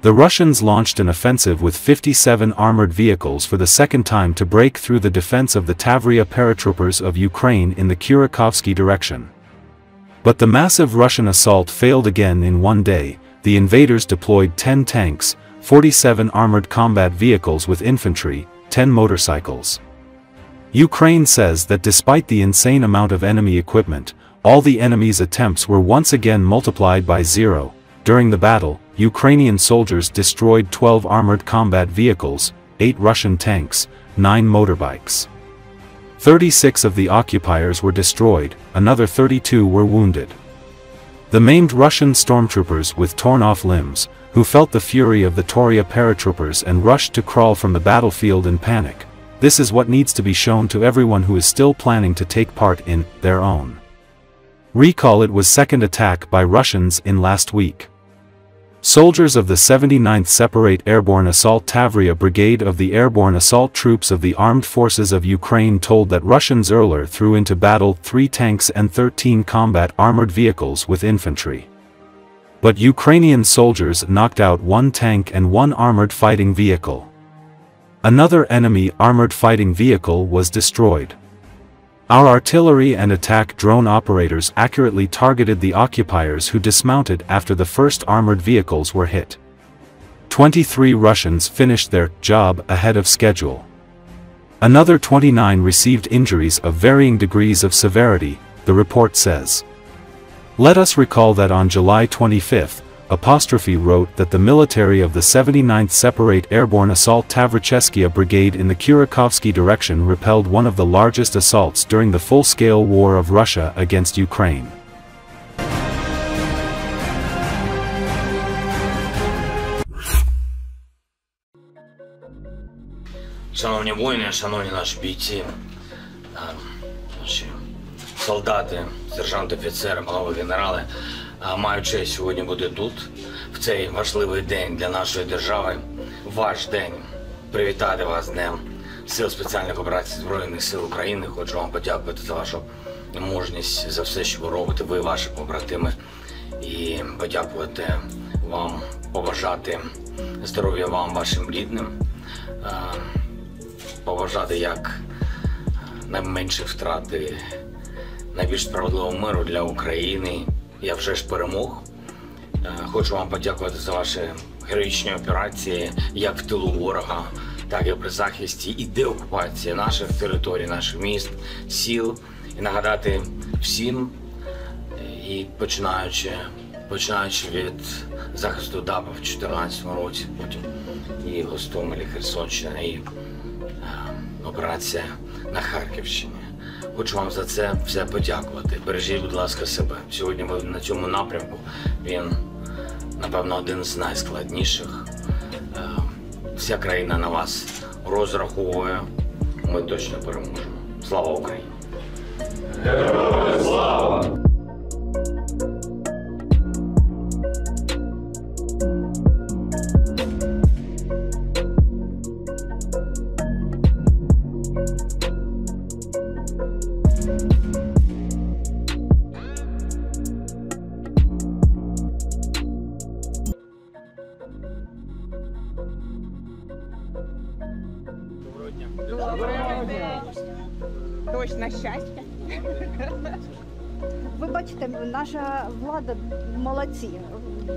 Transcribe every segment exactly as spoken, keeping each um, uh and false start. The Russians launched an offensive with fifty-seven armored vehicles for the second time to break through the defense of the Tavria paratroopers of Ukraine in the Kurikovsky direction. But the massive Russian assault failed again in one day. The invaders deployed ten tanks, forty-seven armored combat vehicles with infantry, ten motorcycles. Ukraine says that despite the insane amount of enemy equipment, all the enemy's attempts were once again multiplied by zero. During the battle, Ukrainian soldiers destroyed twelve armored combat vehicles, eight Russian tanks, nine motorbikes. thirty-six of the occupiers were destroyed, another thirty-two were wounded. The maimed Russian stormtroopers with torn-off limbs, who felt the fury of the Tavria paratroopers and rushed to crawl from the battlefield in panic. This is what needs to be shown to everyone who is still planning to take part in their own. Recall it was second attack by Russians in last week. Soldiers of the seventy-ninth Separate Airborne Assault Tavria Brigade of the Airborne Assault Troops of the Armed Forces of Ukraine told that Russians earlier threw into battle three tanks and thirteen combat armored vehicles with infantry. But Ukrainian soldiers knocked out one tank and one armored fighting vehicle. Another enemy armored fighting vehicle was destroyed. Our artillery and attack drone operators accurately targeted the occupiers who dismounted after the first armored vehicles were hit. twenty-three Russians finished their job ahead of schedule. Another twenty-nine received injuries of varying degrees of severity, the report says. Let us recall that on July twenty-fifth, Apostrophe wrote that the military of the seventy-ninth Separate Airborne Assault Tavria Brigade in the Kurikovsky direction repelled one of the largest assaults during the full-scale war of Russia against Ukraine. Шановні воїни, шановні наші бійці, наші солдати, сержанти, офіцери, молоді генерали. Маю честь сьогодні бути тут, в цей важливий день для нашої держави, ваш день. Привітати вас Днем Сил Спеціальних Операцій Збройних Сил України. Хочу вам подякувати за вашу мужність, за все, що ви робите, ви, ваші побратими. І подякувати вам, побажати здоров'я вам, вашим рідним. Побажати як найменші втрати, найбільш справедливого миру для України. Я вже ж перемог. Хочу вам подякувати за ваші героїчні операції, як в тилу ворога, так і при захисті і деокупації наших територій, наших міст, сіл. І нагадати всім, і починаючи, починаючи від захисту Даба в чотирнадцятому році, потім і Гостомелі, Херсонщина, і операція на Харківщині. Хочу вам за це все подякувати. Бережіть, будь ласка, себе. Сьогодні ми на цьому напрямку. Він, напевно, один з найскладніших. Вся країна на вас розраховує. Ми точно переможемо. Слава Україні! Героям слава! Дощ на щастя. Ви бачите, наша влада молодці.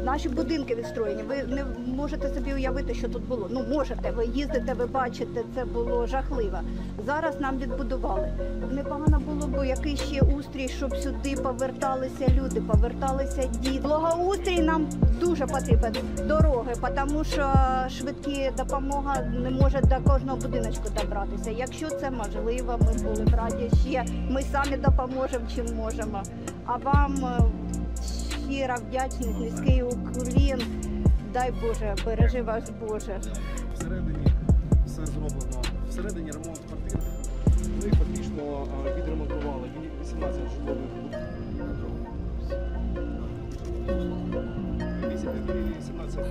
Наші будинки відстроєні. Ви не можете собі уявити, що тут було. Ну, можете, ви їздите, ви бачите, це було жахливо. Зараз нам відбудували. Непогано було б, який ще устрій, щоб сюди поверталися люди, поверталися діти. Благоустрій нам дуже потрібен, дороги, тому що швидкі допомога не може до кожного будиночку добратися. Якщо це можливо, ми були б раді ще. Ми самі допоможемо, чим можемо. А вам щира вдячність, низький уклін. Дай Боже, бережи вас Боже. Всередині все зроблено. Всередині ремонт квартир. Ми фактично відремонтували вісімнадцять житлових будинків. вісімнадцять